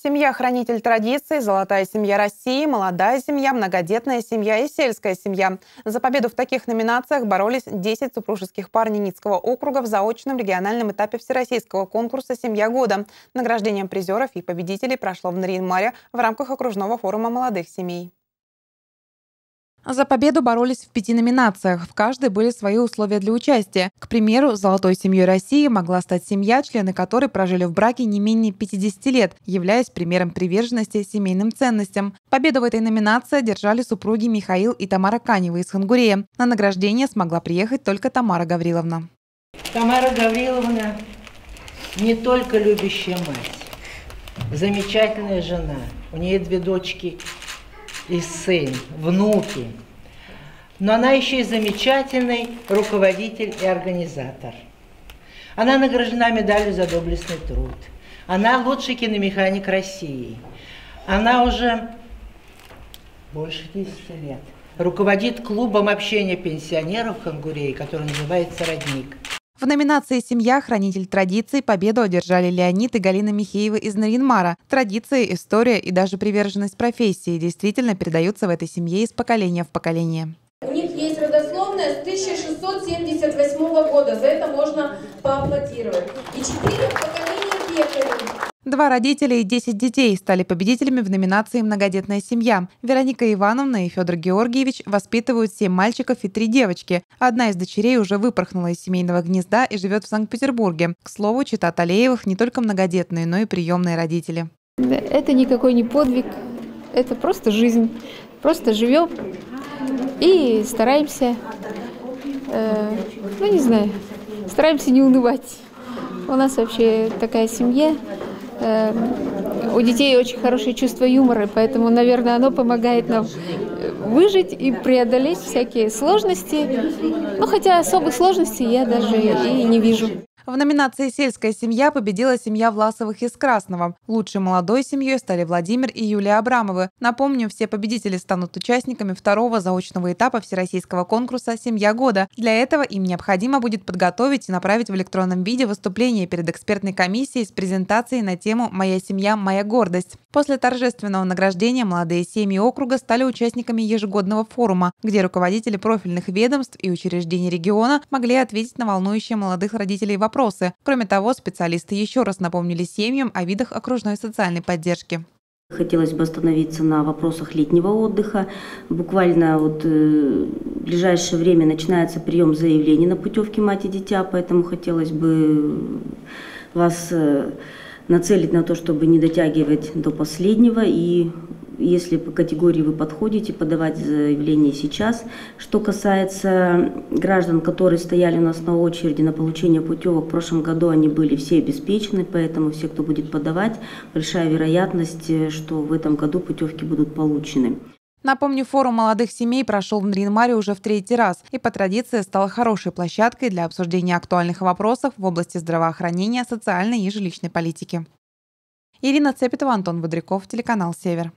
Семья – хранитель традиций, золотая семья России, молодая семья, многодетная семья и сельская семья. За победу в таких номинациях боролись 10 супружеских пар Ненецкого округа в заочном региональном этапе Всероссийского конкурса «Семья года». Награждение призеров и победителей прошло в Нарьян-Маре в рамках окружного форума молодых семей. За победу боролись в 5 номинациях. В каждой были свои условия для участия. К примеру, золотой семьей России могла стать семья, члены которой прожили в браке не менее 50 лет, являясь примером приверженности семейным ценностям. Победу в этой номинации одержали супруги Михаил и Тамара Каневы из Хонгурея. На награждение смогла приехать только Тамара Гавриловна. Тамара Гавриловна не только любящая мать, замечательная жена. У нее 2 дочки и сын, внуки. Но она еще и замечательный руководитель и организатор. Она награждена медалью за доблестный труд. Она лучший киномеханик России. Она уже больше 10 лет руководит клубом общения пенсионеров Хонгурей, который называется «Родник». В номинации «Семья. Хранитель традиций» победу одержали Леонид и Галина Михеевы из Нарьян-Мара. Традиции, история и даже приверженность профессии действительно передаются в этой семье из поколения в поколение. У них есть родословная с 1678 года. За это можно поаплодировать. И 4 поколения пекарей. 2 родителя и 10 детей стали победителями в номинации «Многодетная семья». Вероника Ивановна и Федор Георгиевич воспитывают 7 мальчиков и 3 девочки. Одна из дочерей уже выпорхнула из семейного гнезда и живет в Санкт-Петербурге. К слову, чета Алеевых не только многодетные, но и приемные родители. Это никакой не подвиг, это просто жизнь. Просто живем и стараемся, не знаю, стараемся не унывать. У нас вообще такая семья. У детей очень хорошее чувство юмора, поэтому, наверное, оно помогает нам выжить и преодолеть всякие сложности. Ну, хотя особых сложностей я даже и не вижу. В номинации «Сельская семья» победила семья Власовых из Красного. Лучшей молодой семьей стали Владимир и Юлия Абрамовы. Напомню, все победители станут участниками 2-го заочного этапа Всероссийского конкурса «Семья года». Для этого им необходимо будет подготовить и направить в электронном виде выступление перед экспертной комиссией с презентацией на тему «Моя семья, моя гордость». После торжественного награждения молодые семьи округа стали участниками ежегодного форума, где руководители профильных ведомств и учреждений региона могли ответить на волнующие молодых родителей вопросы. Кроме того, специалисты еще раз напомнили семьям о видах окружной социальной поддержки. Хотелось бы остановиться на вопросах летнего отдыха. Буквально в ближайшее время начинается прием заявлений на путевки мать и дитя, поэтому хотелось бы вас нацелить на то, чтобы не дотягивать до последнего. И если по категории вы подходите, подавать заявление сейчас. Что касается граждан, которые стояли у нас на очереди на получение путевок, в прошлом году они были все обеспечены, поэтому все, кто будет подавать, большая вероятность, что в этом году путевки будут получены. Напомню, форум молодых семей прошел в Нарьян-Маре уже в 3-й раз и по традиции стал хорошей площадкой для обсуждения актуальных вопросов в области здравоохранения, социальной и жилищной политики. Ирина Цепитова, Антон Водряков, телеканал «Север».